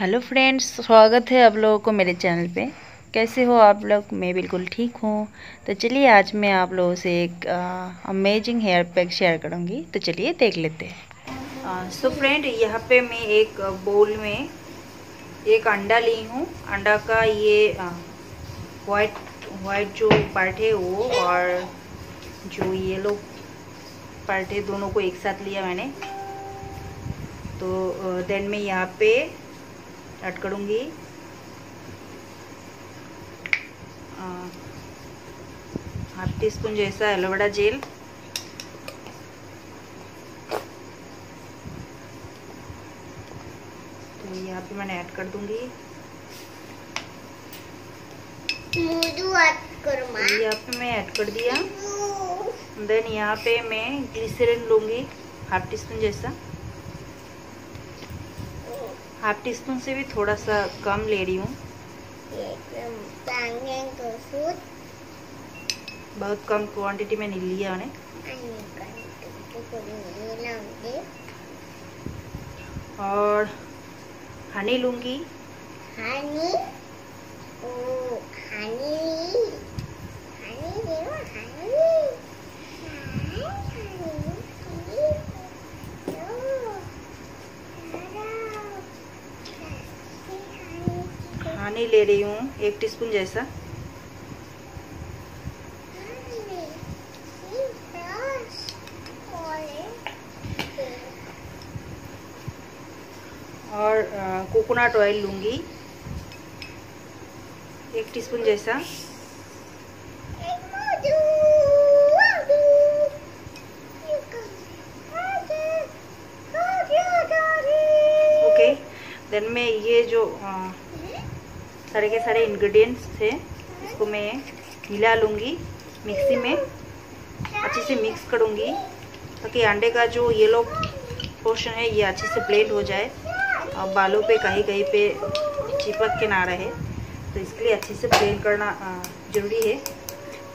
Hello friends, स्वागत है आप लोगों को मेरे चैनल पे। कैसे हो आप लोग? मैं बिल्कुल ठीक हूँ। तो चलिए आज मैं आप लोगों से एक अमेजिंग हेयर पैक शेयर करूँगी, तो चलिए देख लेते हैं। सो फ्रेंड, यहाँ पे मैं एक बोल में एक अंडा ली हूँ। अंडा का ये वाइट जो पार्ट है वो और जो येलो पार्ट है दोनों को एक साथ लिया मैंने। तो देन मैं यहाँ पे ऐड करूँगी हाफ टी स्पून जैसा एलोवेरा जेल। तो यहाँ पे मैंने ऐड कर दूँगी। तो यहाँ पे मैं ऐड कर दिया। देन यहाँ पे मैं ग्लिसरीन लूँगी हाफ टी स्पून जैसा। हाफ टी स्पून से भी थोड़ा सा कम ले रही हूँ, बहुत कम क्वांटिटी में नहीं लिया मैंने। और हनी लूँगी। पानी ले रही हूँ 1 टीस्पून जैसा। और कोकोनट ऑयल लूँगी 1 टीस्पून जैसा। ओके, देन मैं ये जो सारे के सारे इंग्रेडिएंट्स थे इसको मैं मिला लूँगी मिक्सी में, अच्छे से मिक्स करूँगी ताकि अंडे का जो येलो पोर्शन है ये अच्छे से ब्लेंड हो जाए और बालों पे कहीं कहीं पे चिपक के ना रहे। तो इसके लिए अच्छे से ब्लेंड करना ज़रूरी है।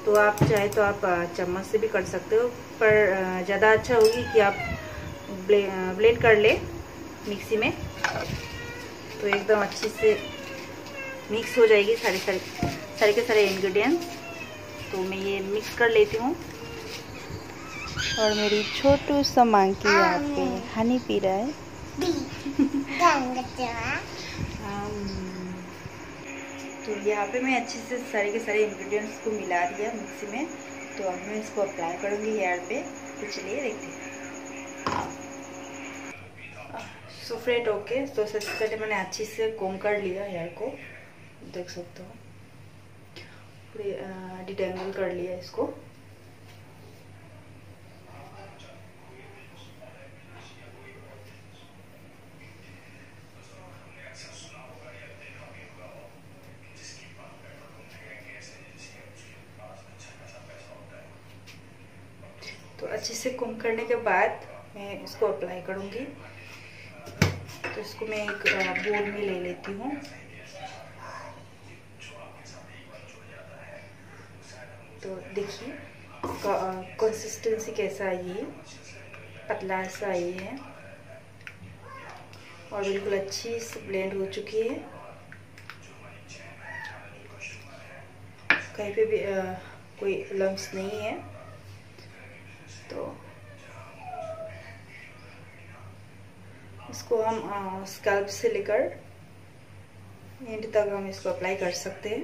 तो आप चाहे तो आप चम्मच से भी कर सकते हो, पर ज़्यादा अच्छा होगी कि आप ब्लेंड कर ले मिक्सी में। तो एकदम अच्छे से मिक्स हो जाएगी सारे के सारे इंग्रेडिएंट्स। तो मैं ये मिक्स कर लेती हूँ। और मेरी छोटू सा मांकी यहाँ पे हनी पी रहा है। तो यहाँ पे मैं अच्छे से सारे के सारे इंग्रेडिएंट्स को मिला दिया मिक्सी में। तो अब मैं इसको अप्लाई करूँगी हेयर पे। तो चलिए देखते हैं। सो फ्रेंड, ओके, तो सबसे पहले मैंने अच्छे से कोम कर लिया हेयर को, देख सकते हो, पूरे डिटेंगल कर लिया इसको। तो अच्छे से कोम करने के बाद मैं इसको अप्लाई करूंगी। तो इसको मैं एक बोल में ले लेती हूँ। तो देखिए कंसिस्टेंसी कैसा है, ये पतला सा ये है और बिल्कुल अच्छी से ब्लेंड हो चुकी है। कहीं पे भी कोई लम्स नहीं है। तो इसको हम स्कैल्प से लेकर एंड तक हम इसको अप्लाई कर सकते हैं।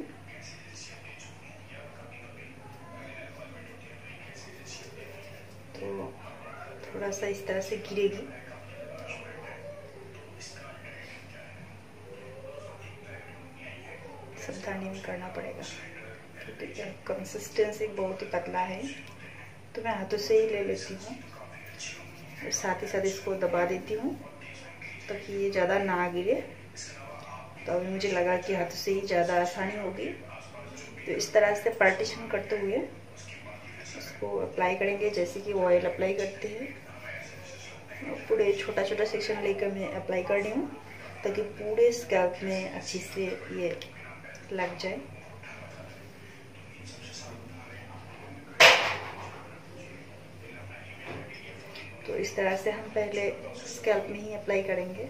थोड़ा सा इस तरह से गिरेगी। सावधानी में करना पड़ेगा क्योंकि कंसिस्टेंसी बहुत ही पतला है। तो मैं हाथों से ही ले लेती हूँ और साथ ही साथ इसको दबा देती हूँ ताकि ये ज़्यादा ना गिरे। तो अभी मुझे लगा कि हाथों से ही ज़्यादा आसानी होगी। तो इस तरह से पार्टीशन करते हुए इसको अप्लाई करेंगे जैसे कि ऑयल अप्लाई करते हैं। पूरे छोटा छोटा सेक्शन लेकर मैं अप्लाई कर रही हूँ ताकि पूरे स्कैल्प में अच्छे से ये लग जाए। तो इस तरह से हम पहले स्कैल्प में ही अप्लाई करेंगे।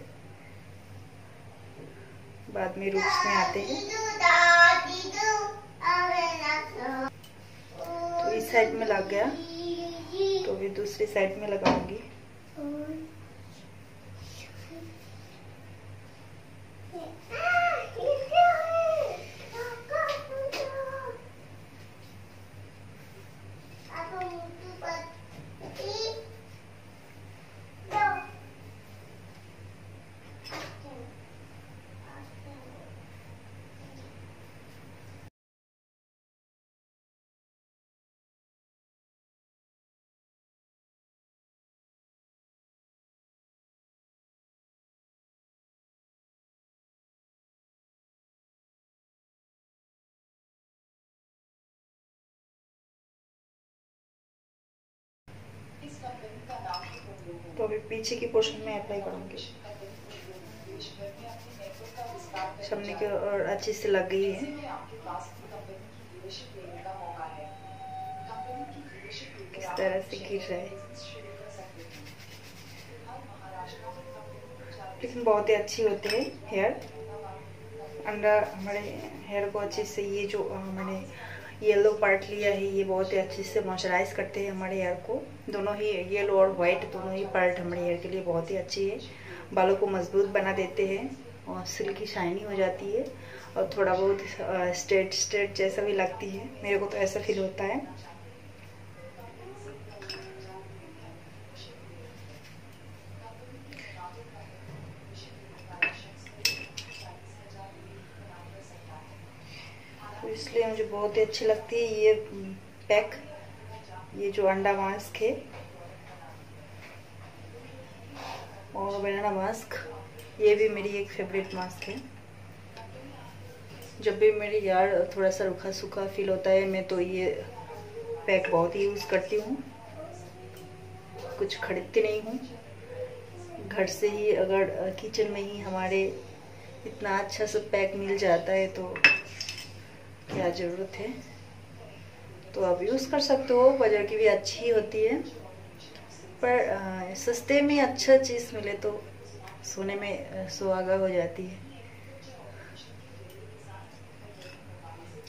बाद में रूट्स में आते हैं। तो इस साइड में लग गया, तो भी दूसरी साइड में लगाऊंगी। तो अभी पीछे की पोर्शन में अप्लाई करूँगी। सामने की और अच्छे से लग गई है। किस तरह से गिर रहा है, लेकिन बहुत ही अच्छी होती है हेयर। अंदर हमारे हेयर को अच्छे से ये जो मैंने येलो पार्ट लिया है, ये बहुत ही अच्छे से मॉइस्चराइज करते हैं हमारे हेयर को। दोनों ही येलो और वाइट दोनों ही पार्ट हमारे हेयर के लिए बहुत ही अच्छी है। बालों को मजबूत बना देते हैं और सिल्की शाइनी हो जाती है और थोड़ा बहुत स्ट्रेट जैसा भी लगती है। मेरे को तो ऐसा फील होता है। इसलिए मुझे बहुत ही अच्छी लगती है ये पैक, ये जो अंडा मास्क है और बनाना मास्क, ये भी मेरी एक फेवरेट मास्क है। जब भी मेरे यार थोड़ा सा रूखा सूखा फील होता है, मैं तो ये पैक बहुत ही यूज़ करती हूँ। कुछ खरीदती नहीं हूँ, घर से ही अगर किचन में ही हमारे इतना अच्छा सा पैक मिल जाता है तो क्या ज़रूरत है। तो आप यूज़ कर सकते हो, बाजार की भी अच्छी ही होती है, पर सस्ते में अच्छा चीज़ मिले तो सोने में सुहागा हो जाती है।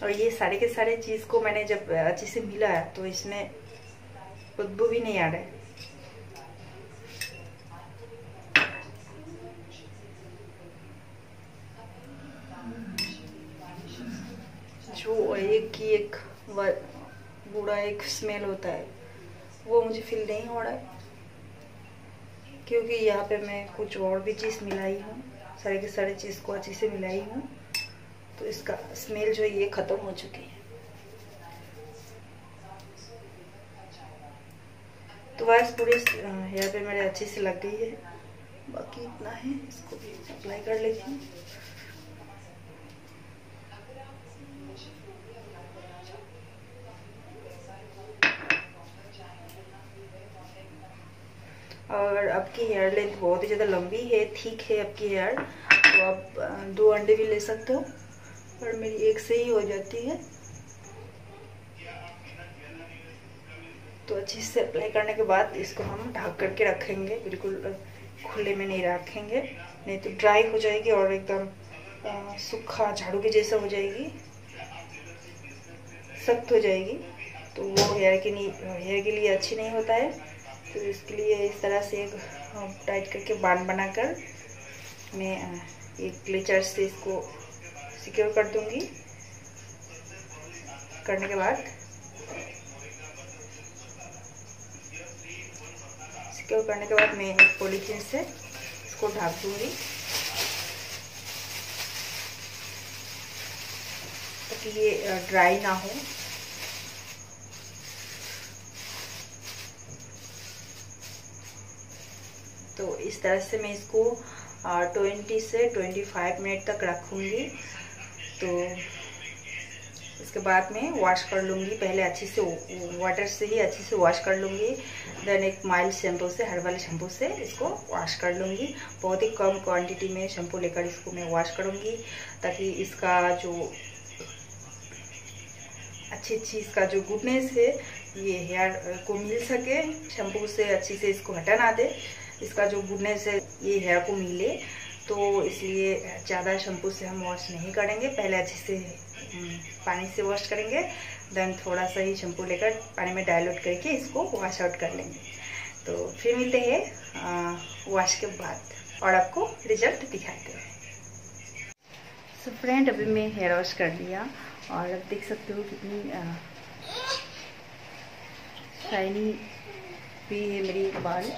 और ये सारे के सारे चीज़ को मैंने जब अच्छे से मिला तो इसमें बदबू भी नहीं आ रहा है। जो एक बुरा एक स्मेल होता है वो मुझे फील नहीं हो रहा है, क्योंकि यहाँ पे मैं कुछ और भी चीज़ मिलाई हूँ, सारे के सारे चीज़ को अच्छे से मिलाई हूँ, तो इसका स्मेल जो है ये ख़त्म हो चुकी है। तो वाइस पूरे हेयर पे मेरे अच्छे से लग गई है। बाकी इतना है, इसको भी अप्लाई कर लेती हूँ। और आपकी हेयर लेंथ बहुत ही ज़्यादा लंबी है, ठीक है आपकी हेयर, तो आप 2 अंडे भी ले सकते हो, पर मेरी एक से ही हो जाती है। तो अच्छे से अप्लाई करने के बाद इसको हम ढक करके रखेंगे, बिल्कुल खुले में नहीं रखेंगे, नहीं तो ड्राई हो जाएगी और एकदम सूखा झाड़ू के जैसा हो जाएगी, सख्त हो जाएगी, तो वो हेयर के लिए अच्छी नहीं होता है। तो इसके लिए इस तरह से एक टाइट करके बांध बनाकर मैं एक ग्लिचर से इसको सिक्योर कर दूंगी। करने के बाद मैं एक पॉलीथिन से इसको ढक दूंगी ताकि ये ड्राई ना हो। तो इस तरह से मैं इसको 20 से 25 मिनट तक रखूँगी। तो इसके बाद मैं वॉश कर लूँगी, पहले अच्छे से वाटर से ही अच्छे से वॉश कर लूँगी, देन एक माइल्ड शैम्पू से, हर्बल शैम्पू से इसको वॉश कर लूँगी। बहुत ही कम क्वांटिटी में शैम्पू लेकर इसको मैं वॉश करूँगी ताकि इसका जो अच्छी चीज़ का जो गुडनेस है ये हेयर को मिल सके। शैम्पू से अच्छे से इसको हटा ना दे, इसका जो गुडनेस है ये हेयर को मिले। तो इसलिए ज़्यादा शैम्पू से हम वॉश नहीं करेंगे, पहले अच्छे से पानी से वॉश करेंगे, देन थोड़ा सा ही शैम्पू लेकर पानी में डाइल्यूट करके इसको वॉश आउट कर लेंगे। तो फिर मिलते हैं वॉश के बाद और आपको रिजल्ट दिखाते हैं। सो फ्रेंड, अभी मैं हेयर वॉश कर लिया और अब देख सकते हो कितनी शाइनी भी है मेरी बाल।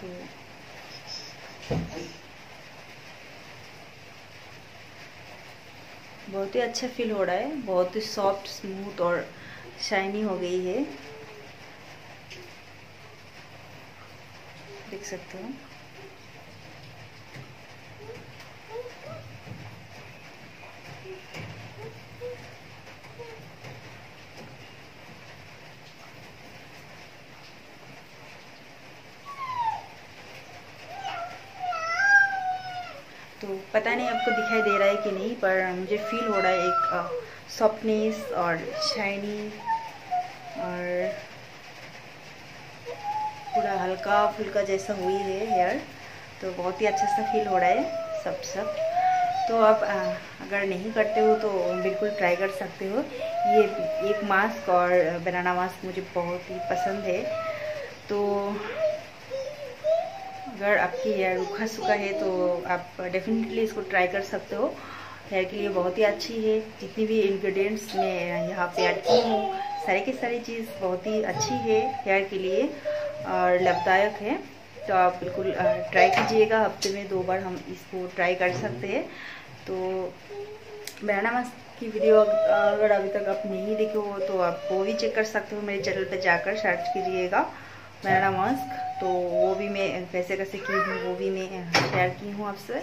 तो बहुत ही अच्छा फील हो रहा है, बहुत ही सॉफ्ट, स्मूथ और शाइनी हो गई है, देख सकते हो। तो पता नहीं आपको दिखाई दे रहा है कि नहीं, पर मुझे फील हो रहा है एक सॉफ्टनेस और शाइनी और पूरा हल्का फुल्का जैसा हुई है हेयर। तो बहुत ही अच्छा सा फील हो रहा है सब। तो आप अगर नहीं करते हो तो बिल्कुल ट्राई कर सकते हो। ये एक मास्क और बनाना मास्क मुझे बहुत ही पसंद है। तो अगर आपकी हेयर रूखा सूखा है तो आप डेफिनेटली इसको ट्राई कर सकते हो, हेयर के लिए बहुत ही अच्छी है। जितनी भी इंग्रेडिएंट्स मैं यहाँ पे ऐड की हूँ, सारे की सारी चीज़ बहुत ही अच्छी है हेयर के लिए और लाभदायक है। तो आप बिल्कुल ट्राई कीजिएगा, हफ्ते में 2 बार हम इसको ट्राई कर सकते हैं। तो बनाना मास्क की वीडियो अगर अभी तक आप नहीं देखे हो तो आप वो भी चेक कर सकते हो, मेरे चैनल पर जाकर सर्च कीजिएगा बनाना मास्क। तो वो भी मैं कैसे कैसे की हूँ वो भी मैं शेयर की हूँ आपसे,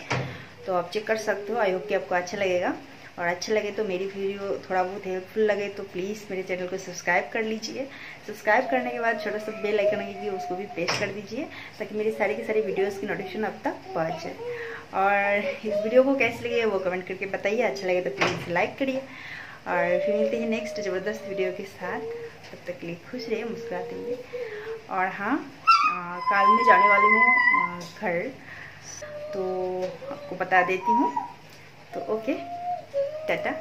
तो आप चेक कर सकते हो। आई होप कि आपको अच्छा लगेगा, और अच्छा लगे तो मेरी वीडियो थोड़ा बहुत हेल्पफुल लगे तो प्लीज़ मेरे चैनल को सब्सक्राइब कर लीजिए। सब्सक्राइब करने के बाद छोटा सा बेल आइकन है उसको भी प्रेस कर दीजिए ताकि मेरी सारी की सारी वीडियोज़ की नोटिफिकेशन आप तक पहुँच जाए। और इस वीडियो को कैसे लगे वो कमेंट करके बताइए, अच्छा लगे तो प्लीज़ लाइक करिए। और फिर मिलते हैं नेक्स्ट ज़बरदस्त वीडियो के साथ, तब तक के लिए खुश रहिए, मुस्कुराते हुए। और हाँ, कल मैं जाने वाली हूँ घर, तो आपको बता देती हूँ। तो ओके, टाटा,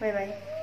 बाय बाय।